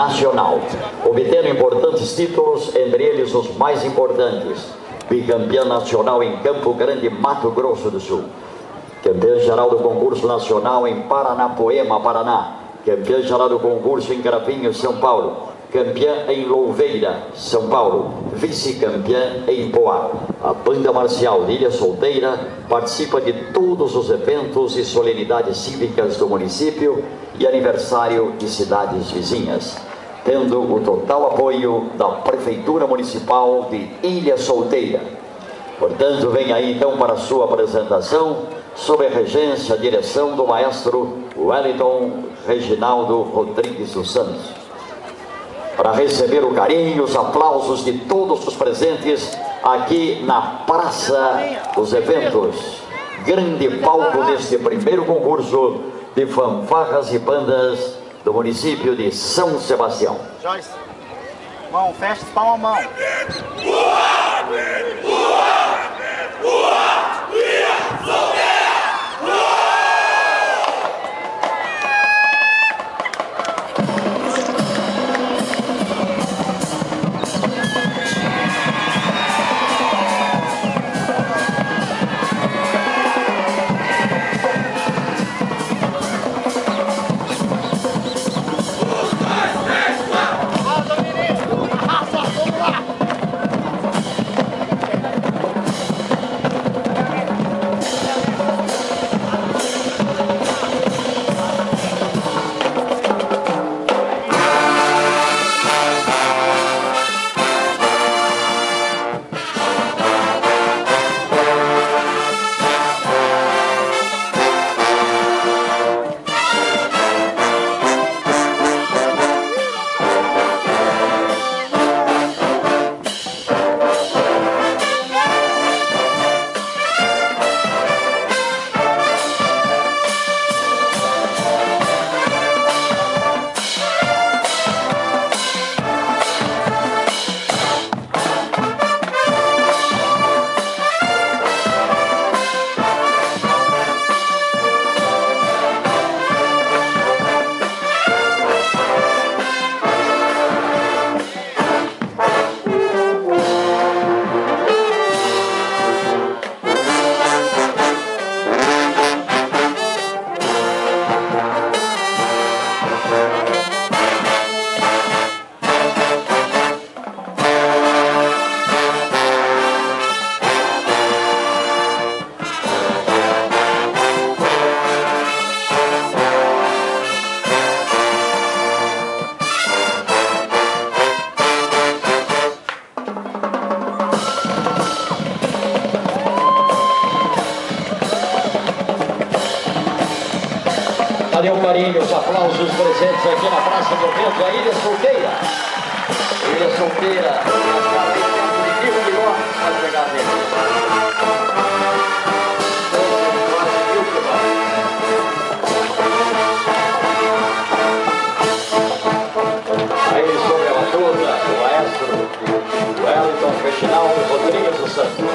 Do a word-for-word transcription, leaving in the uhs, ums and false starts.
nacional, obtendo importantes títulos, entre eles os mais importantes: bicampeã nacional em Campo Grande, Mato Grosso do Sul, campeã geral do concurso nacional em Paranapoema, Paraná, campeã geral do concurso em Cravinhos, São Paulo, campeã em Louveira, São Paulo, vice-campeã em Poá. A Banda Marcial de Ilha Solteira participa de todos os eventos e solenidades cívicas do município e aniversário de cidades vizinhas, tendo o total apoio da Prefeitura Municipal de Ilha Solteira. Portanto, vem aí então para a sua apresentação, sob a regência e direção do maestro Wellington Reginaldo Rodrigues dos Santos, para receber o carinho, os aplausos de todos os presentes aqui na Praça dos Eventos, grande palco deste primeiro concurso de fanfarras e bandas do município de São Sebastião. Joyce, mão, fecha palma, mão. Deu um carinho, os aplausos presentes aqui na Praça do Vento, a Ilha Solteira. Ilha Solteira, de mil quilômetros para chegar nele. Aí sobre a batuta, o maestro Wellington Reginaldo Rodrigues dos Santos.